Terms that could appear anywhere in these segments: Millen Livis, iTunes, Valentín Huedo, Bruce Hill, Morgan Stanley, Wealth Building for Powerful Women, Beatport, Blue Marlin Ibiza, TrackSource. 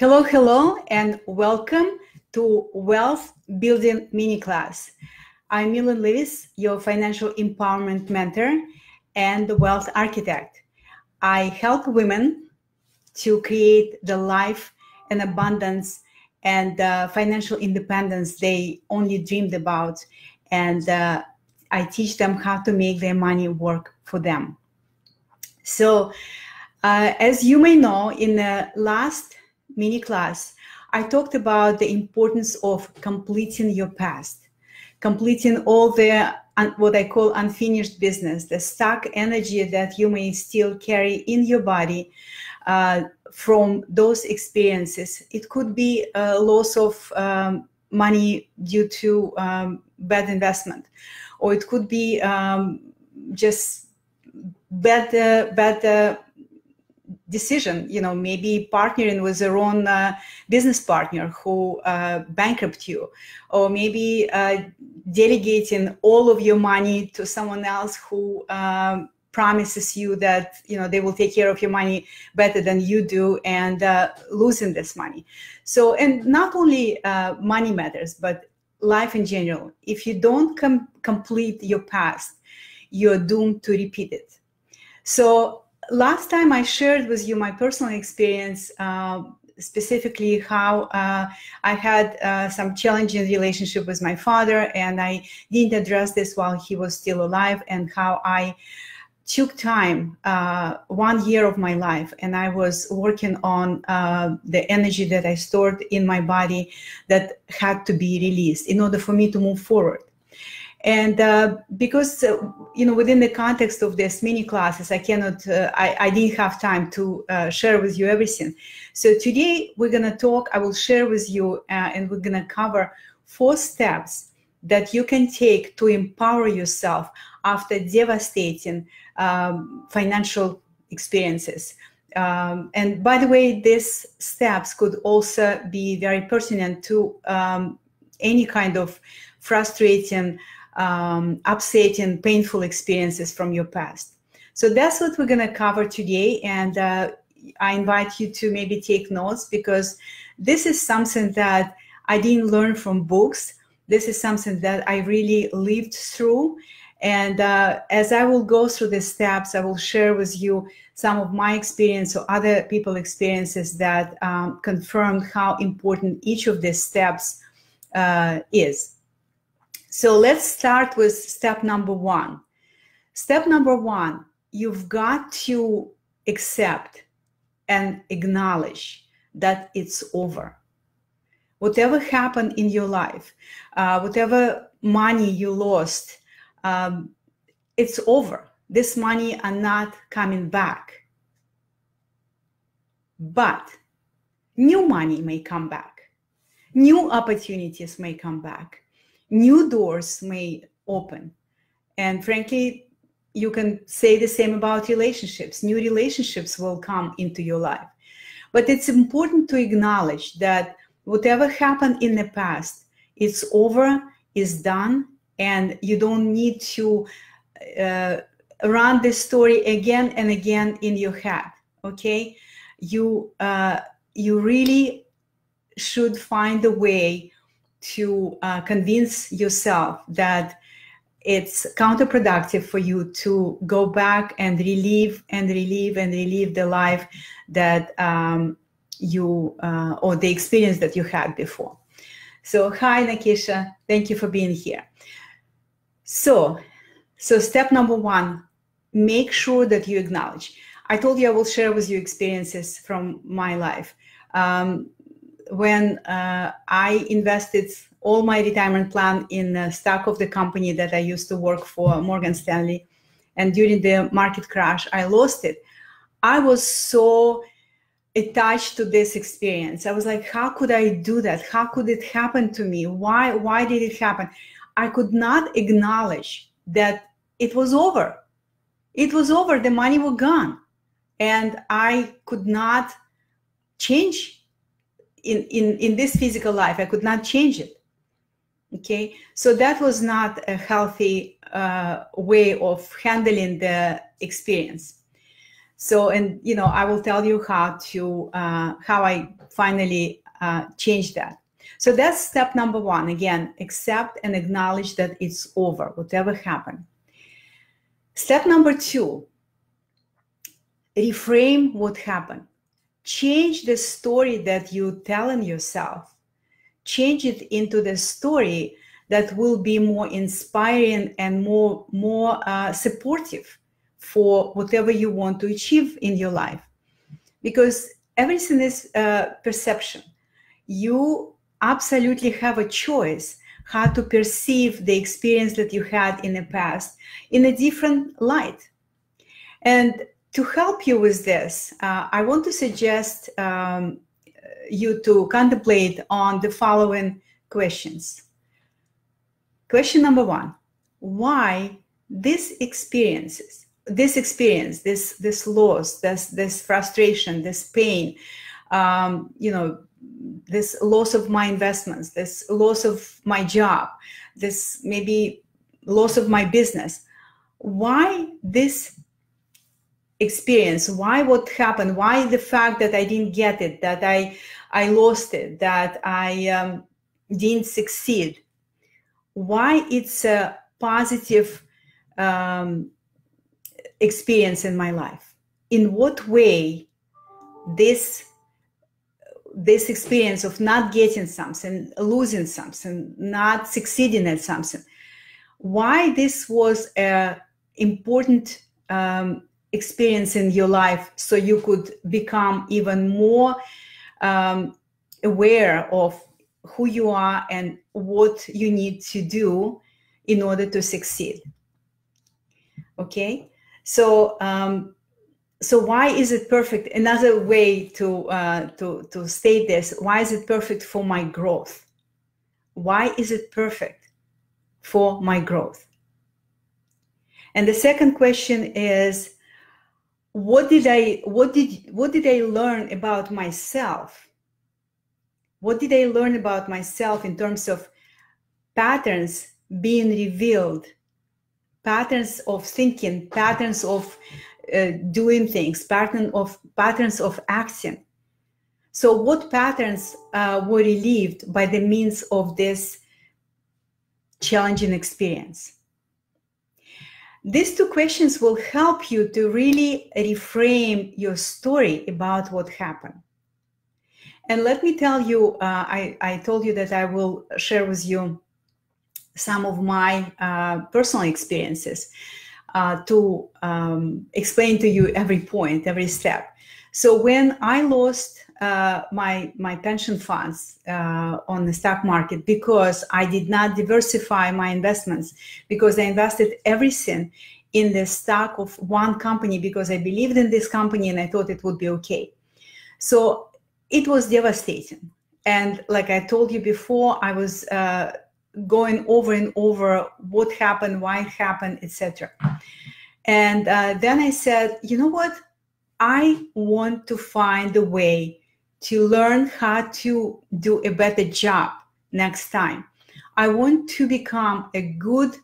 Hello, hello, and welcome to Wealth Building Mini Class. I'm Millen Livis, your financial empowerment mentor and the wealth architect. I help women to create the life and abundance and financial independence they only dreamed about. And I teach them how to make their money work for them. So as you may know, in the last mini class, I talked about the importance of completing your past, completing all the what I call unfinished business, the stuck energy that you may still carry in your body from those experiences. It could be a loss of money due to bad investment, or it could be just bad decision, you know, maybe partnering with your own business partner who bankrupt you, or maybe delegating all of your money to someone else who promises you that, you know, they will take care of your money better than you do, and losing this money. So, and not only money matters, but life in general. If you don't complete your past, you're doomed to repeat it. So last time I shared with you my personal experience, specifically how I had some challenging relationship with my father, and I didn't address this while he was still alive, and how I took time, 1 year of my life, and I was working on the energy that I stored in my body that had to be released in order for me to move forward. And because, you know, within the context of this mini classes, I cannot, I didn't have time to share with you everything. So today we're going to talk, I will share with you, and we're going to cover 4 steps that you can take to empower yourself after devastating financial experiences. And by the way, these steps could also be very pertinent to any kind of frustrating, upsetting, painful experiences from your past. So that's what we're going to cover today, and I invite you to maybe take notes, because this is something that I didn't learn from books. This is something that I really lived through, and as I will go through the steps, I will share with you some of my experience or other people's experiences that confirmed how important each of these steps is. So let's start with step number 1. Step number 1, you've got to accept and acknowledge that it's over. Whatever happened in your life, whatever money you lost, it's over. This money are not coming back. But new money may come back. New opportunities may come back. New doors may open. And frankly, you can say the same about relationships. New relationships will come into your life. But it's important to acknowledge that whatever happened in the past, it's over, it's done, and you don't need to run this story again and again in your head, okay? You really should find a way to convince yourself that it's counterproductive for you to go back and relive and relive and relive the life that you or the experience that you had before. So hi, Nakisha, thank you for being here. So step number 1, make sure that you acknowledge. I told you I will share with you experiences from my life. When I invested all my retirement plan in the stock of the company that I used to work for, Morgan Stanley, and during the market crash, I lost it. I was so attached to this experience. I was like, how could I do that? How could it happen to me? Why did it happen? I could not acknowledge that it was over. It was over. The money was gone. And I could not change in this physical life. I could not change it, okay? So that was not a healthy way of handling the experience. So, and, you know, I will tell you how to, how I finally changed that. So that's step number one. Again, accept and acknowledge that it's over, whatever happened. Step number two, reframe what happened. Change the story that you're telling yourself. Change it into the story that will be more inspiring and more supportive for whatever you want to achieve in your life. Because everything is perception. You absolutely have a choice how to perceive the experience that you had in the past in a different light. And to help you with this, I want to suggest you to contemplate on the following questions. Question number one, why this loss, this frustration, this pain, you know, this loss of my investments, this loss of my job, this maybe loss of my business, why this experience, why what happened, why the fact that I didn't get it, that I lost it, that I didn't succeed, why it's a positive experience in my life? In what way this experience of not getting something, losing something, not succeeding at something, why this was an important experience in your life so you could become even more aware of who you are and what you need to do in order to succeed? Okay, so so why is it perfect? Another way to state this, why is it perfect for my growth? Why is it perfect for my growth? And the second question is, what did I learn about myself? What did I learn about myself in terms of patterns being revealed, patterns of thinking, patterns of doing things, patterns of acting? So what patterns were relieved by the means of this challenging experience? These two questions will help you to really reframe your story about what happened. And let me tell you, I told you that I will share with you some of my personal experiences to explain to you every point, every step. So when I lost my pension funds on the stock market because I did not diversify my investments, because I invested everything in the stock of one company because I believed in this company and I thought it would be okay. So it was devastating. And like I told you before, I was going over and over what happened, why it happened, etc. And then I said, you know what? I want to find a way to learn how to do a better job next time. I want to become a good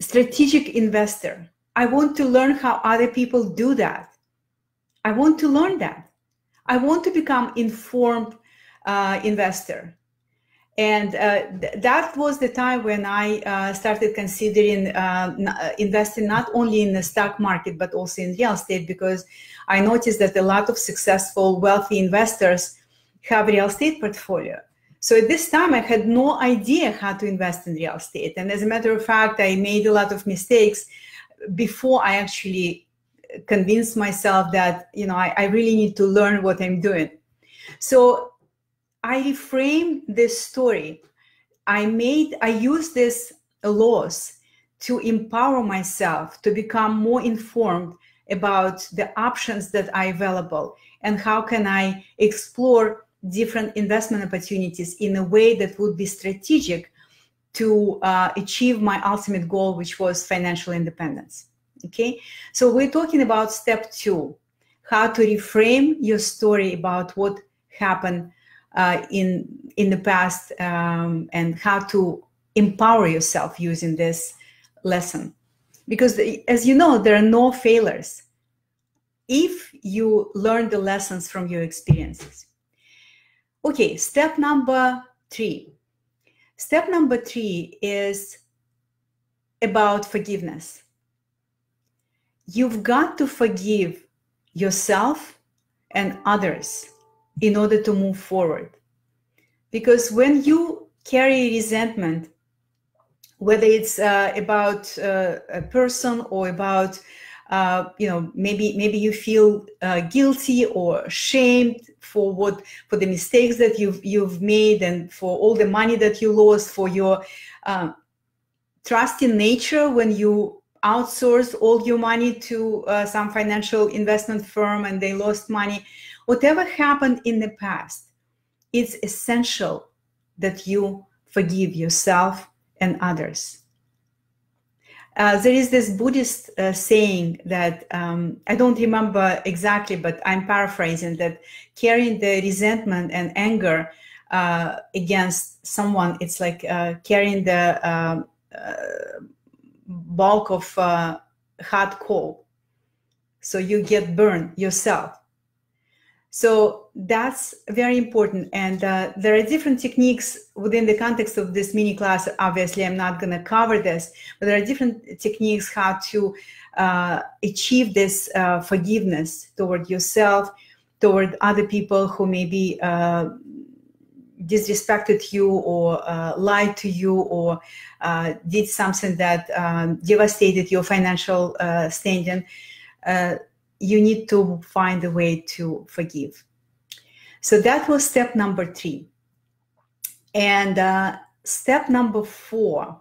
strategic investor. I want to learn how other people do that. I want to learn that. I want to become informed investor. And that was the time when I started considering investing not only in the stock market, but also in real estate, because I noticed that a lot of successful wealthy investors have real estate portfolio. So at this time, I had no idea how to invest in real estate. And as a matter of fact, I made a lot of mistakes before I actually convince myself that, you know, I really need to learn what I'm doing. So I reframed this story. I used this loss to empower myself to become more informed about the options that are available and how can I explore different investment opportunities in a way that would be strategic to achieve my ultimate goal, which was financial independence. Okay, so we're talking about step two, how to reframe your story about what happened in the past and how to empower yourself using this lesson. Because as you know, there are no failures. if you learn the lessons from your experiences. Okay, step number three. Step number three is about forgiveness. You've got to forgive yourself and others in order to move forward. Because when you carry resentment, whether it's about a person or about, you know, maybe you feel guilty or ashamed for the mistakes that you've made and for all the money that you lost, for your trust in nature when you outsourced all your money to some financial investment firm and they lost money. Whatever happened in the past, it's essential that you forgive yourself and others. There is this Buddhist saying that, I don't remember exactly, but I'm paraphrasing, that carrying the resentment and anger against someone, it's like carrying the bulk of hot coal. So you get burned yourself. So that's very important. And there are different techniques within the context of this mini class. Obviously, I'm not going to cover this, but there are different techniques how to achieve this forgiveness toward yourself, toward other people who maybe disrespected you or lied to you or did something that devastated your financial standing. You need to find a way to forgive. So that was step number three. And step number four,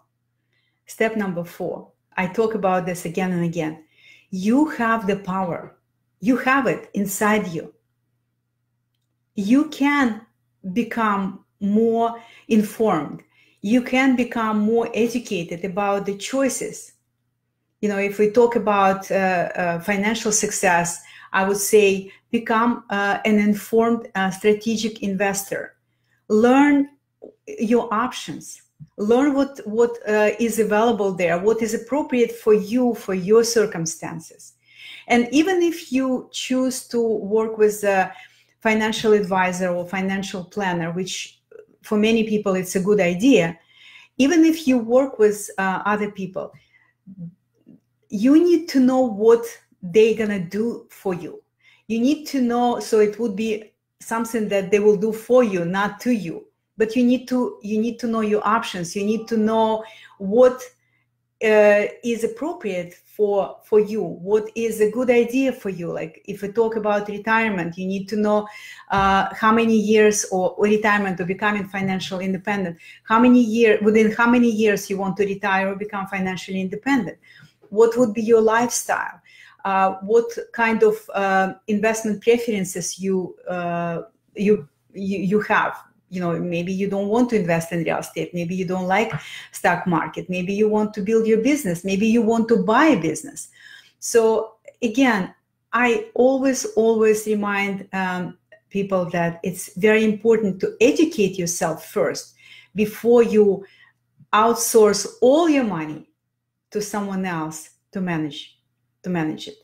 I talk about this again and again. You have the power. You have it inside you. You can become more informed. You can become more educated about the choices. You know, if we talk about financial success, I would say become an informed strategic investor. Learn your options. Learn what is available there, what is appropriate for you, for your circumstances. And even if you choose to work with a financial advisor or financial planner, which for many people it's a good idea, even if you work with other people, you need to know what they're going to do for you. You need to know, so it would be something that they will do for you, not to you. But you need to know your options. You need to know what is appropriate for you, what is a good idea for you. Like if we talk about retirement, you need to know how many years or retirement or becoming financially independent, within how many years you want to retire or become financially independent. What would be your lifestyle? What kind of investment preferences you have? You know, maybe you don't want to invest in real estate. Maybe you don't like stock market. Maybe you want to build your business. Maybe you want to buy a business. So again, I always remind people that it's very important to educate yourself first before you outsource all your money to someone else to manage it.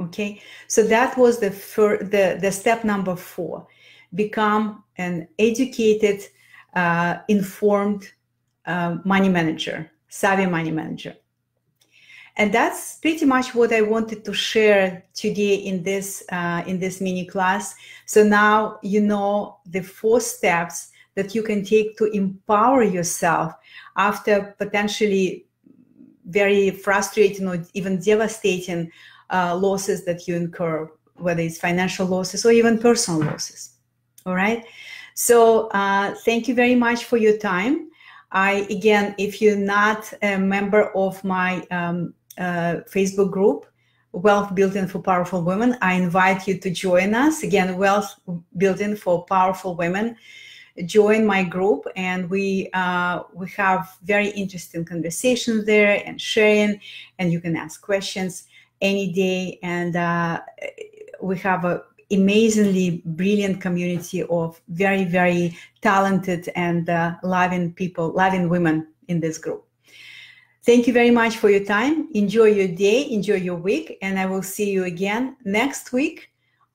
Okay, so that was the step number four. Become an educated, informed money manager, savvy money manager. And that's pretty much what I wanted to share today in this mini class. So now you know the four steps that you can take to empower yourself after potentially very frustrating or even devastating losses that you incur, whether it's financial losses or even personal losses. All right. So thank you very much for your time. Again, if you're not a member of my Facebook group, Wealth Building for Powerful Women, I invite you to join us. Again, Wealth Building for Powerful Women. Join my group, and we have very interesting conversations there and sharing, and you can ask questions any day. And we have an amazingly brilliant community of very, very talented and loving people, loving women in this group. Thank you very much for your time. Enjoy your day, enjoy your week, and I will see you again next week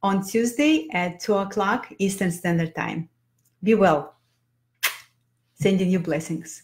on Tuesday at 2 o'clock Eastern Standard Time. Be well. Sending you blessings.